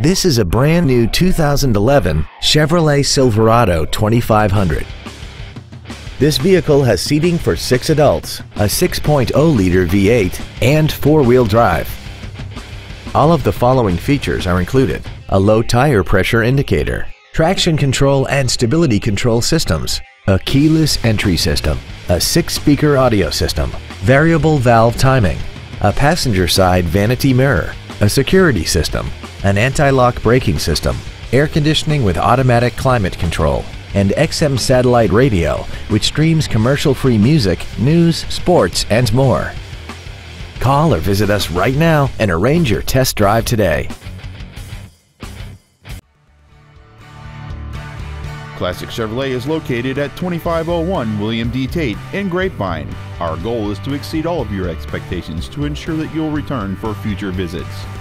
This is a brand new 2011 Chevrolet Silverado 2500. This vehicle has seating for 6 adults, a 6.0-liter V8, and 4-wheel drive. All of the following features are included: a low tire pressure indicator, traction control and stability control systems, a keyless entry system, a 6-speaker audio system, variable valve timing, a passenger side vanity mirror, a security system, an anti-lock braking system, air conditioning with automatic climate control, and XM satellite radio, which streams commercial-free music, news, sports, and more. Call or visit us right now and arrange your test drive today. Classic Chevrolet is located at 2501 William D. Tate in Grapevine. Our goal is to exceed all of your expectations to ensure that you'll return for future visits.